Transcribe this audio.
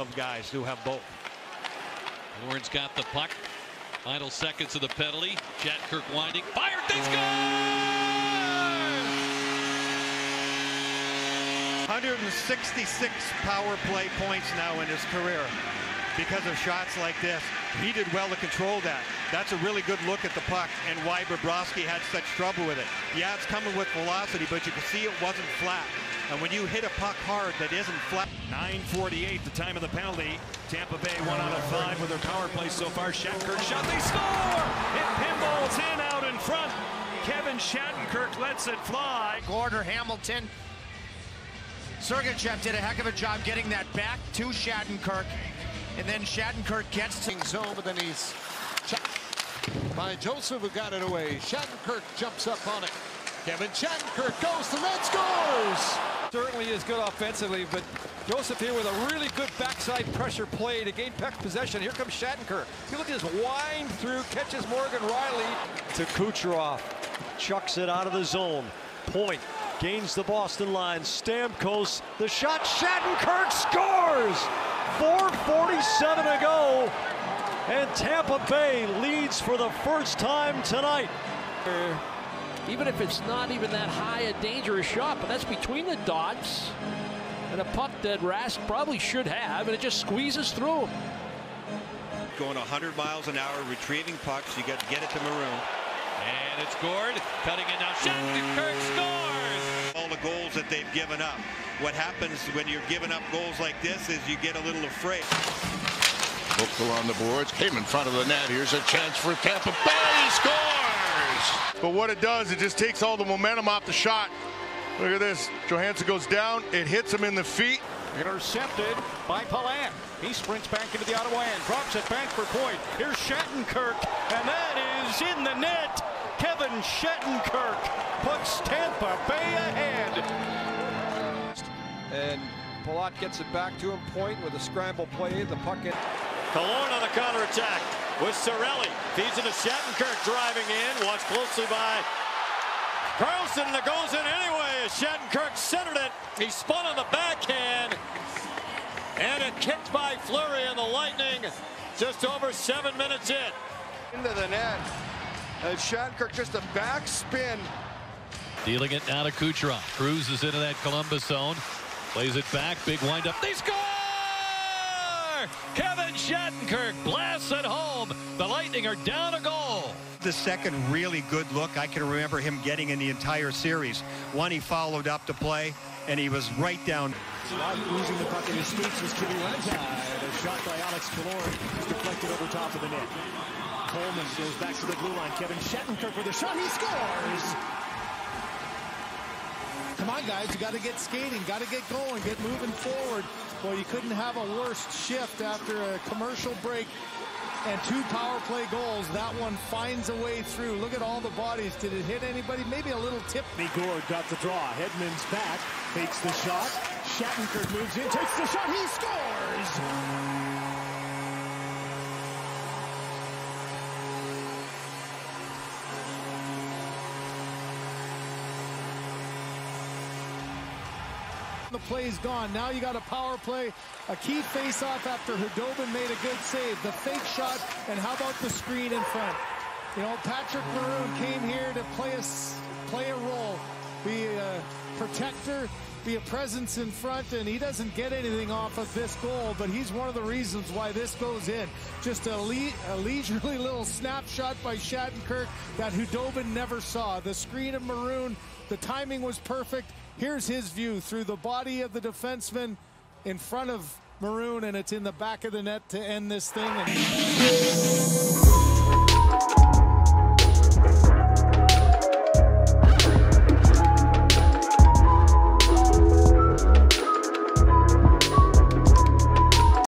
of guys who have both. Lauren's got the puck. Final seconds of the penalty. Shattenkirk winding. Fired. They score! 166 power play points now in his career because of shots like this. He did well to control that. That's a really good look at the puck and why Bobrovsky had such trouble with it. Yeah, it's coming with velocity, but you can see it wasn't flat. And when you hit a puck hard that isn't flat. 9:48, the time of the penalty. Tampa Bay 1 out of 5 with their power play so far. Shattenkirk shot, they score! It pinballs in out in front. Kevin Shattenkirk lets it fly. Gordon Hamilton. Surguchev did a heck of a job getting that back to Shattenkirk. And then Shattenkirk gets things over, then he's checked by Joseph, who got it away. Shattenkirk jumps up on it. Kevin Shattenkirk goes, the Red scores! Certainly is good offensively, but Joseph here with a really good backside pressure play to gain puck possession. Here comes Shattenkirk. He'll just wind through, catches Morgan Riley. To Kucherov, chucks it out of the zone. Point, gains the Boston line. Stamkos, the shot, Shattenkirk scores! 4:47 to go, and Tampa Bay leads for the first time tonight. Even if it's not even that high a dangerous shot, but that's between the dots and a puck that Rask probably should have, and it just squeezes through him. Going 100 miles an hour, retrieving pucks. You got to get it to Maroon. And it's scored. Cutting it now. Shattenkirk scores! All the goals that they've given up. What happens when you're giving up goals like this is you get a little afraid. Hopeful on the boards. Came in front of the net. Here's a chance for Tampa Bay. Scores! But what it does, it just takes all the momentum off the shot. Look at this. Johansen goes down. It hits him in the feet. Intercepted by Palat. He sprints back into the Ottawa end. Drops it back for point. Here's Shattenkirk. And that is in the net. Kevin Shattenkirk puts Tampa Bay ahead. And Palat gets it back to him, point with a scramble play, the puck in. Coleman on the counterattack with Cirelli. Feeds it to Shattenkirk, driving in, watched closely by Carlson, and it goes in anyway. Shattenkirk centered it. He spun on the backhand, and it kicked by Fleury, and the Lightning just over 7 minutes in. Into the net, and Shattenkirk just a backspin. Dealing it now to Kucherov, cruises into that Columbus zone. Plays it back, big windup. They score! Kevin Shattenkirk blasts it home. The Lightning are down a goal. The second really good look I can remember him getting in the entire series. One he followed up to play, and he was right down. Losing the puck in his skates was Kitty Lentai. A shot by Alex Poloir is deflected over top of the net. Coleman goes back to the blue line. Kevin Shattenkirk with a shot. He scores! Come on, guys, you got to get skating, got to get going, get moving forward. Well, you couldn't have a worse shift after a commercial break and 2 power play goals. That one finds a way through. Look at all the bodies. Did it hit anybody? Maybe a little tip. Igor got the draw. Hedman's back, takes the shot. Shattenkirk moves in, takes the shot. He scores! The play's gone. Now you got a power play, a key face-off after Hudobin made a good save. The fake shot, and how about the screen in front? You know, Patrick Maroon came here to play a role, be a protector, be a presence in front, and he doesn't get anything off of this goal, but he's one of the reasons why this goes in. Just a leisurely little snapshot by Shattenkirk that Hudobin never saw. The screen of Maroon, the timing was perfect. Here's his view through the body of the defenseman in front of Maroon, and it's in the back of the net to end this thing.